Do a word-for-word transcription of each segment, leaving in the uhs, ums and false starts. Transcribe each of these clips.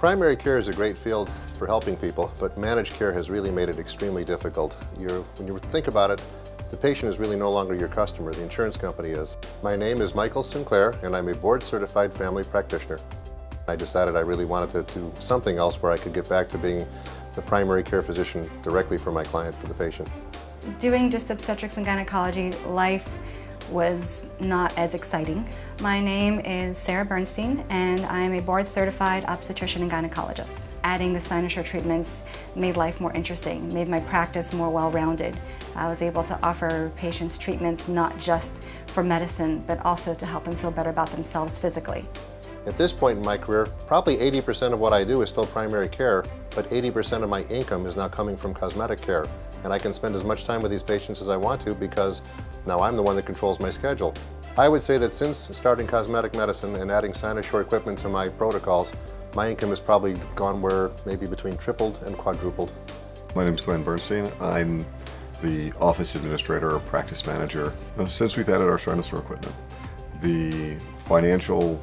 Primary care is a great field for helping people, but managed care has really made it extremely difficult. You're, when you think about it, the patient is really no longer your customer, the insurance company is. My name is Michael Sinclair, and I'm a board-certified family practitioner. I decided I really wanted to do something else where I could get back to being the primary care physician directly for my client, for the patient. Doing just obstetrics and gynecology life was not as exciting. My name is Sarah Bernstein, and I'm a board-certified obstetrician and gynecologist. Adding the Cynosure treatments made life more interesting, made my practice more well-rounded. I was able to offer patients treatments not just for medicine, but also to help them feel better about themselves physically. At this point in my career, probably eighty percent of what I do is still primary care, but eighty percent of my income is now coming from cosmetic care. And I can spend as much time with these patients as I want to because now I'm the one that controls my schedule. I would say that since starting cosmetic medicine and adding Cynosure equipment to my protocols, my income has probably gone where maybe between tripled and quadrupled. My name is Glenn Bernstein. I'm the office administrator or practice manager since we've added our Cynosure equipment. The financial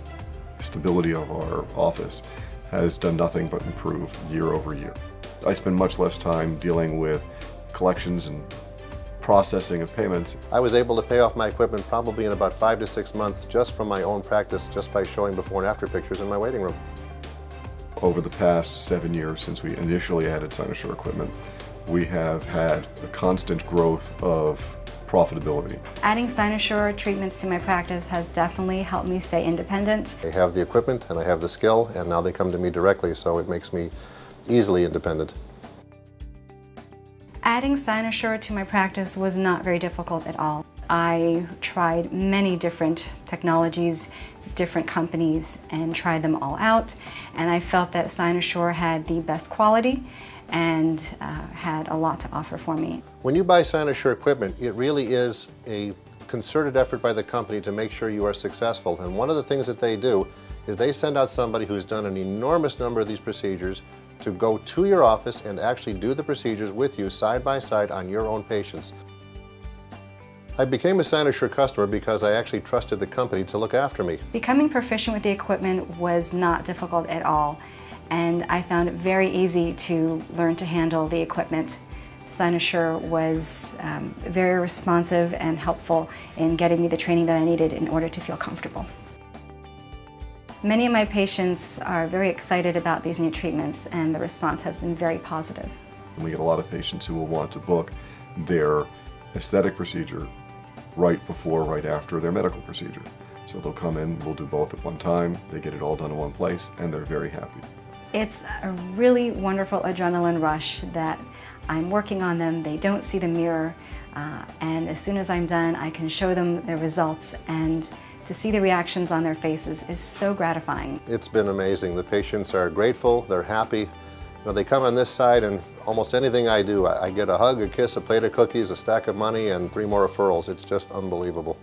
stability of our office has done nothing but improve year over year. I spend much less time dealing with collections and processing of payments. I was able to pay off my equipment probably in about five to six months just from my own practice, just by showing before and after pictures in my waiting room. Over the past seven years since we initially added Cynosure equipment, we have had a constant growth of profitability. Adding Cynosure treatments to my practice has definitely helped me stay independent. I have the equipment and I have the skill, and now they come to me directly, so it makes me easily independent. Adding Cynosure to my practice was not very difficult at all. I tried many different technologies, different companies, and tried them all out, and I felt that Cynosure had the best quality and uh, had a lot to offer for me. When you buy Cynosure equipment, it really is a concerted effort by the company to make sure you are successful, and one of the things that they do is they send out somebody who's done an enormous number of these procedures to go to your office and actually do the procedures with you side by side on your own patients. I became a Cynosure customer because I actually trusted the company to look after me. Becoming proficient with the equipment was not difficult at all, and I found it very easy to learn to handle the equipment. Cynosure was um, very responsive and helpful in getting me the training that I needed in order to feel comfortable. Many of my patients are very excited about these new treatments, and the response has been very positive. We get a lot of patients who will want to book their aesthetic procedure right before, right after their medical procedure. So they'll come in, we'll do both at one time, they get it all done in one place, and they're very happy. It's a really wonderful adrenaline rush that I'm working on them, they don't see the mirror, uh, and as soon as I'm done, I can show them the results, and to see the reactions on their faces is so gratifying. It's been amazing. The patients are grateful, they're happy. You know, they come on this side, and almost anything I do, I get a hug, a kiss, a plate of cookies, a stack of money, and three more referrals. It's just unbelievable.